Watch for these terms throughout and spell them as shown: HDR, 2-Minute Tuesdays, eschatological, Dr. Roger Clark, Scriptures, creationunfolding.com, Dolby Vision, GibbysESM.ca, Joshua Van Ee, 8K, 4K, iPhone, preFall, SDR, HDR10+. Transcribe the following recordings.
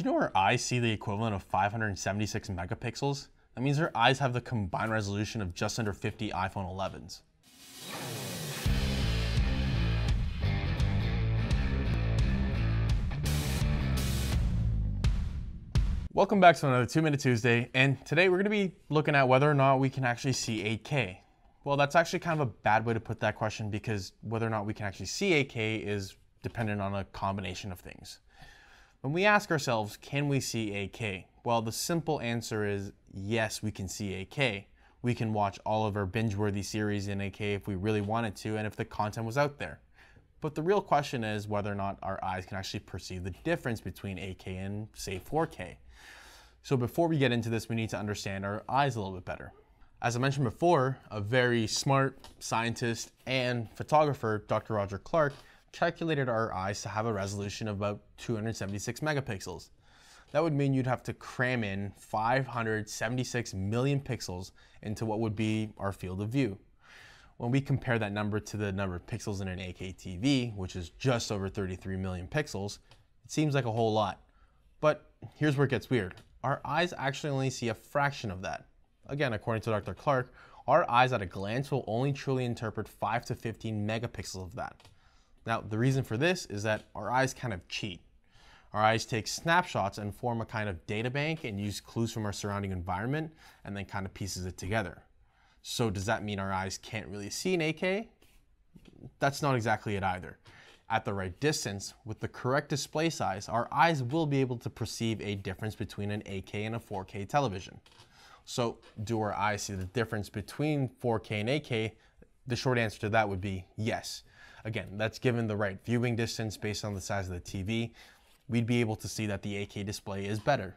Do you know our eyes see the equivalent of 576 megapixels? That means our eyes have the combined resolution of just under 50 iPhone 11s. Welcome back to another 2-Minute Tuesday, and today we're going to be looking at whether or not we can actually see 8K. Well, that's actually kind of a bad way to put that question, because whether or not we can actually see 8K is dependent on a combination of things. When we ask ourselves, can we see 8K? Well, the simple answer is yes, we can see 8K. We can watch all of our binge-worthy series in 8K if we really wanted to and if the content was out there. But the real question is whether or not our eyes can actually perceive the difference between 8K and, say, 4K. So before we get into this, we need to understand our eyes a little bit better. As I mentioned before, a very smart scientist and photographer, Dr. Roger Clark, calculated our eyes to have a resolution of about 276 megapixels. That would mean you'd have to cram in 576 million pixels into what would be our field of view. When we compare that number to the number of pixels in an 8K TV, which is just over 33 million pixels, it seems like a whole lot. But here's where it gets weird. Our eyes actually only see a fraction of that. Again, according to Dr. Clark, our eyes at a glance will only truly interpret 5 to 15 megapixels of that. Now, the reason for this is that our eyes kind of cheat. Our eyes take snapshots and form a kind of data bank and use clues from our surrounding environment and then kind of pieces it together. So does that mean our eyes can't really see in 8K? That's not exactly it either. At the right distance, with the correct display size, our eyes will be able to perceive a difference between an 8K and a 4K television. So do our eyes see the difference between 4K and 8K? The short answer to that would be yes. Again, that's given the right viewing distance based on the size of the TV, we'd be able to see that the 8K display is better.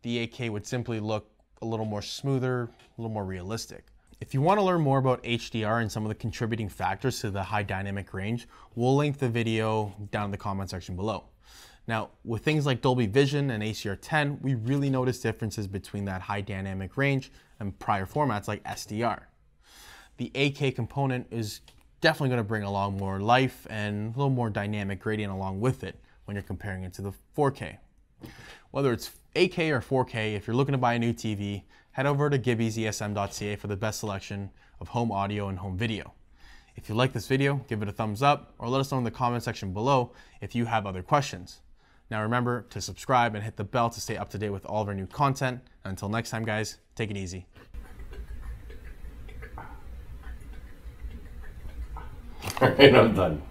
The 8K would simply look a little more smoother, a little more realistic. If you want to learn more about HDR and some of the contributing factors to the high dynamic range, we'll link the video down in the comment section below. Now, with things like Dolby Vision and HDR10, we really notice differences between that high dynamic range and prior formats like SDR. The 8K component is definitely going to bring along more life and a little more dynamic gradient along with it when you're comparing it to the 4K. Whether it's 8K or 4K, if you're looking to buy a new TV, head over to GibbysESM.ca for the best selection of home audio and home video. If you like this video, give it a thumbs up or let us know in the comment section below if you have other questions. Now remember to subscribe and hit the bell to stay up to date with all of our new content. And until next time, guys, take it easy. All right, I'm done.